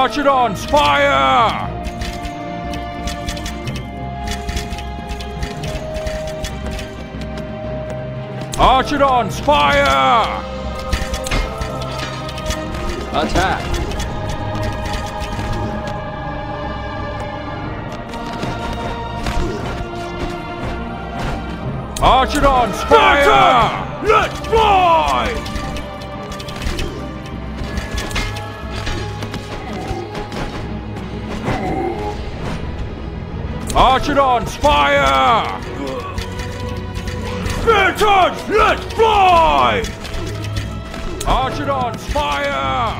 Archidons, fire! Archidons, fire! Attack! Archidons, fire! Let's fly! Archidons, fire! Vantage, let's fly! Archidons, fire!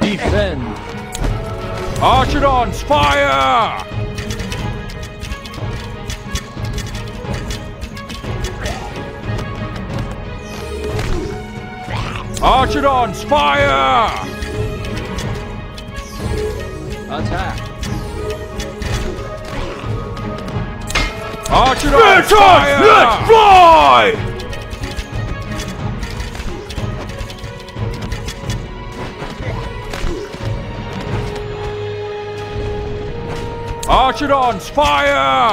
Defend! Archidons, fire! Archidons, fire! Attack! Archidons, fire! Let's fly! Archidons, fire!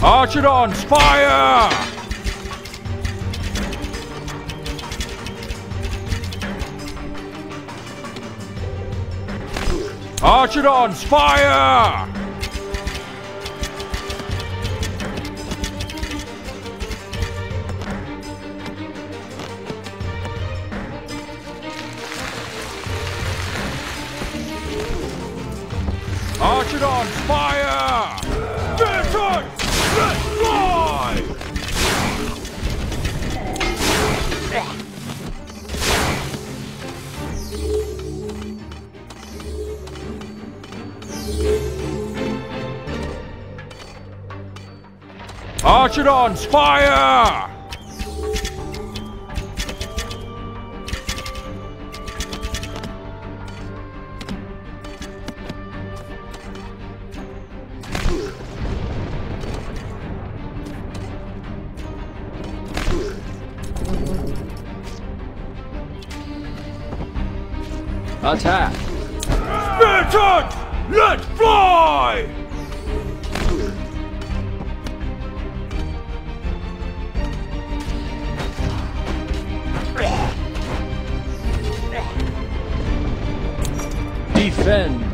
Archidons, fire! Archidons, fire! Archidons, fire! Archidons, fire! Archidons, fire! Vector, let's fly! Archidons, fire! Attack! Spiriton! Let's fly! Defend!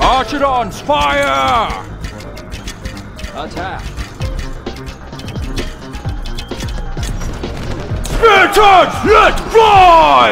Archidons, fire! Attack! Spiriton, let's fly!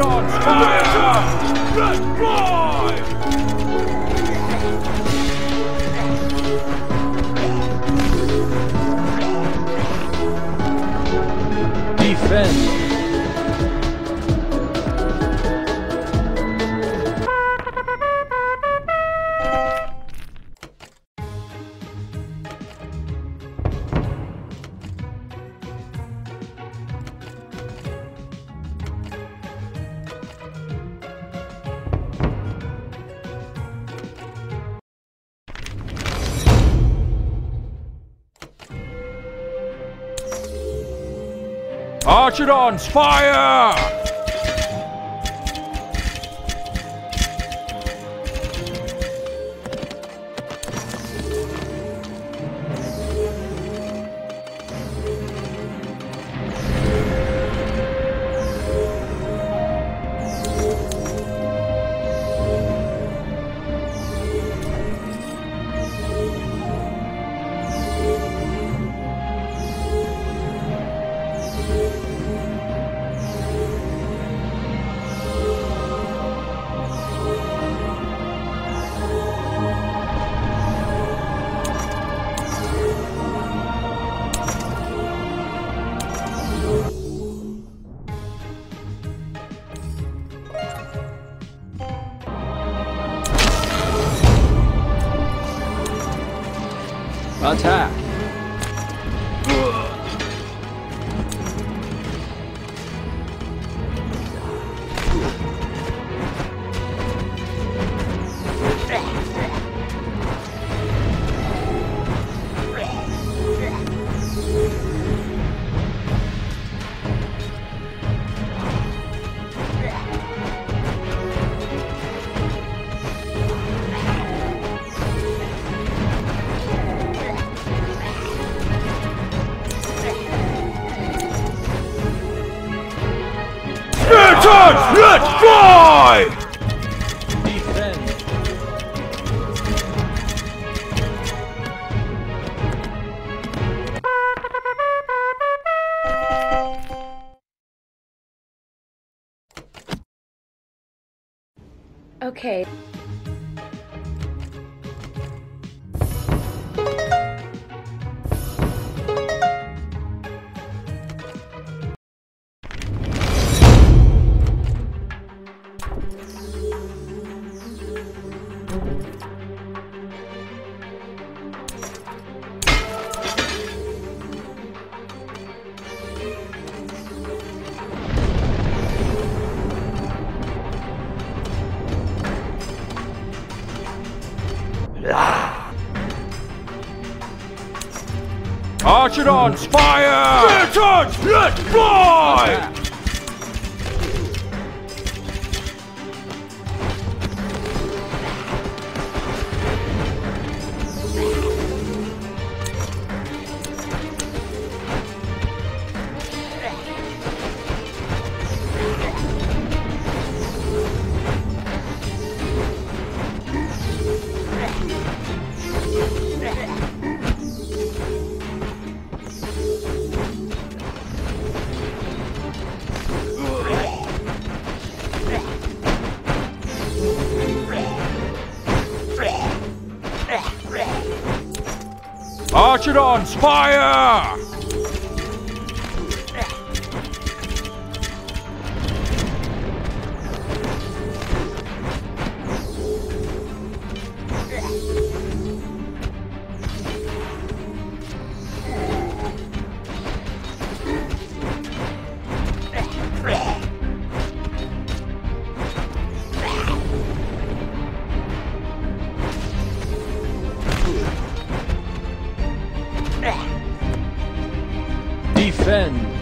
Archidon, fire! Destroy! Defend! Archidons, fire! Attack! Let's fly! Defend. Okay. Archidons, fire! Vantage, let's fly! Archidons, fire! Defend.